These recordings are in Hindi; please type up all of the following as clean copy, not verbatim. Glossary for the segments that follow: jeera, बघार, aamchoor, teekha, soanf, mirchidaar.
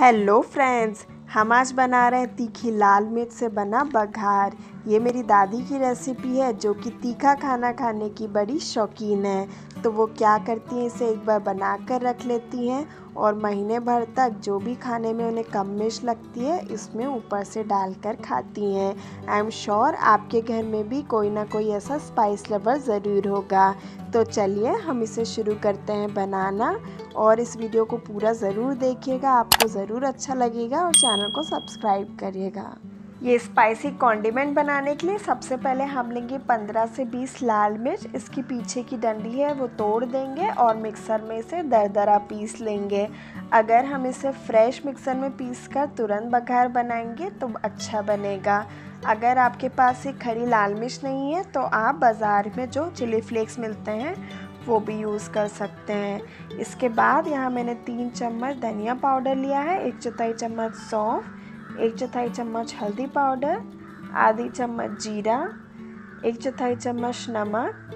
हेलो फ्रेंड्स, हम आज बना रहे हैं तीखी लाल मिर्च से बना बघार। ये मेरी दादी की रेसिपी है जो कि तीखा खाना खाने की बड़ी शौकीन है। तो वो क्या करती हैं, इसे एक बार बना कर रख लेती हैं और महीने भर तक जो भी खाने में उन्हें कम मिर्च लगती है इसमें ऊपर से डालकर खाती हैं। आई एम श्योर आपके घर में भी कोई ना कोई ऐसा स्पाइस लवर ज़रूर होगा। तो चलिए हम इसे शुरू करते हैं बनाना, और इस वीडियो को पूरा ज़रूर देखिएगा, आपको ज़रूर अच्छा लगेगा और चैनल को सब्सक्राइब करिएगा। ये स्पाइसी कॉन्डिमेंट बनाने के लिए सबसे पहले हम लेंगे 15 से 20 लाल मिर्च, इसकी पीछे की डंडी है वो तोड़ देंगे और मिक्सर में इसे दरदरा पीस लेंगे। अगर हम इसे फ्रेश मिक्सर में पीसकर तुरंत बघार बनाएंगे तो अच्छा बनेगा। अगर आपके पास ये खड़ी लाल मिर्च नहीं है तो आप बाज़ार में जो चिली फ्लेक्स मिलते हैं वो भी यूज़ कर सकते हैं। इसके बाद यहाँ मैंने 3 चम्मच धनिया पाउडर लिया है, 1 चौथाई चम्मच सौंफ, 1 चौथाई चम्मच हल्दी पाउडर, आधी चम्मच जीरा, 1 चौथाई चम्मच नमक,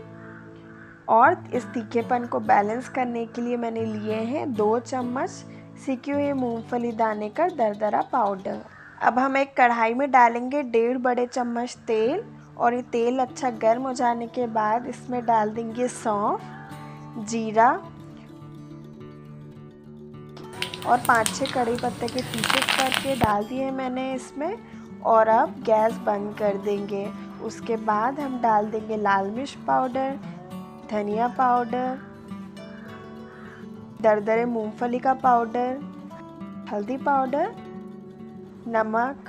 और इस तीखेपन को बैलेंस करने के लिए मैंने लिए हैं 2 चम्मच सीखे हुए मूंगफली दाने का दरदरा पाउडर। अब हम एक कढ़ाई में डालेंगे 1.5 बड़े चम्मच तेल, और ये तेल अच्छा गर्म हो जाने के बाद इसमें डाल देंगे सौंफ, जीरा और 5-6 कड़ी पत्ते के पीसेस करके डाल दिए मैंने इसमें, और अब गैस बंद कर देंगे। उसके बाद हम डाल देंगे लाल मिर्च पाउडर, धनिया पाउडर, दरदरे मूंगफली का पाउडर, हल्दी पाउडर, नमक,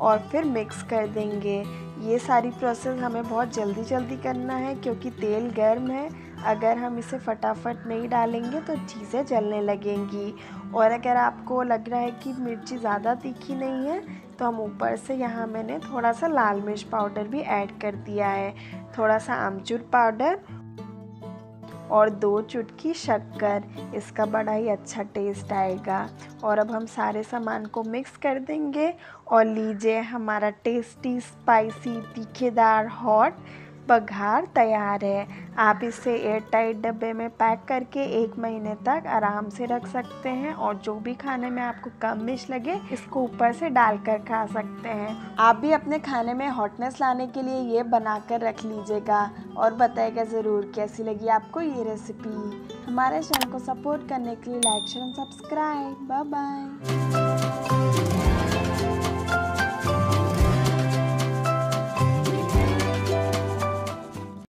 और फिर मिक्स कर देंगे। ये सारी प्रोसेस हमें बहुत जल्दी करना है क्योंकि तेल गर्म है। अगर हम इसे फटाफट नहीं डालेंगे तो चीज़ें जलने लगेंगी। और अगर आपको लग रहा है कि मिर्ची ज़्यादा तीखी नहीं है तो हम ऊपर से यहाँ मैंने थोड़ा सा लाल मिर्च पाउडर भी ऐड कर दिया है, थोड़ा सा आमचूर पाउडर और 2 चुटकी शक्कर। इसका बड़ा ही अच्छा टेस्ट आएगा। और अब हम सारे सामान को मिक्स कर देंगे और लीजिए हमारा टेस्टी स्पाइसी तीखेदार हॉट बघार तैयार है। आप इसे एयरटाइट डब्बे में पैक करके 1 महीने तक आराम से रख सकते हैं, और जो भी खाने में आपको कम मिर्च लगे इसको ऊपर से डालकर खा सकते हैं। आप भी अपने खाने में हॉटनेस लाने के लिए ये बनाकर रख लीजिएगा और बताइएगा ज़रूर कैसी लगी आपको ये रेसिपी। हमारे चैनल को सपोर्ट करने के लिए like, share, subscribe. Bye bye.